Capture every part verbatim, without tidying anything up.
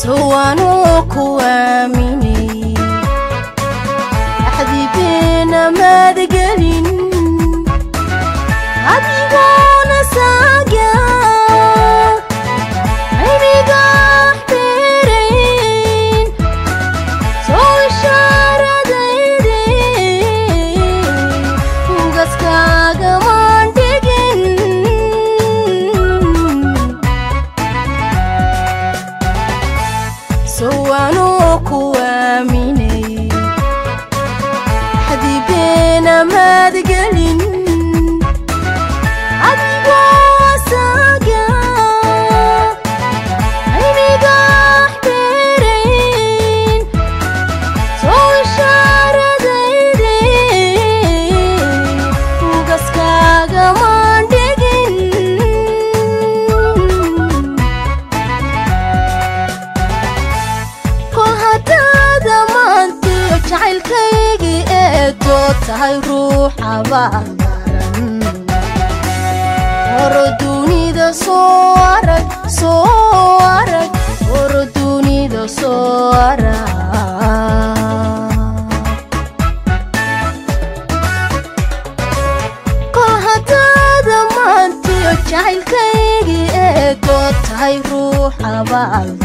سوانو كواميني حبيبنا ما دقلين حبيبنا ساقا عيني قاحبيرين سوى الشارع ديدين قسكا قمان سوانوكو آميني حبيبنا ما دقلين حبيبو ساقا عيني قاح بيرين سوى الشارع ديدين قسكا قمان تهي روح عبارن وردوني ذا صورك صورك وردوني ذا صورك قهتا ذا ما انتي وجعل كيجي ايكو تهي روح عبارن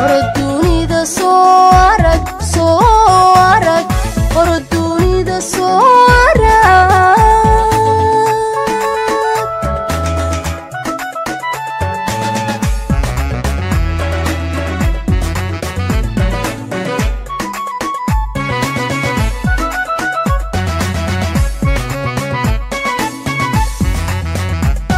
وردوني ذا صورك صورك وردوني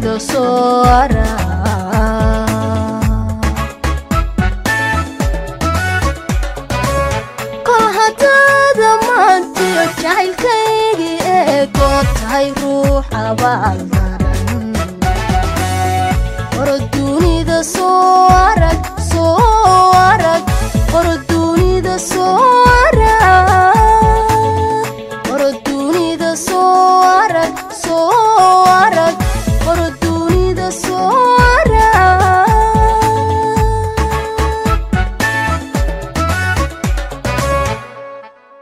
ذا صورك وردوني ذا صورك.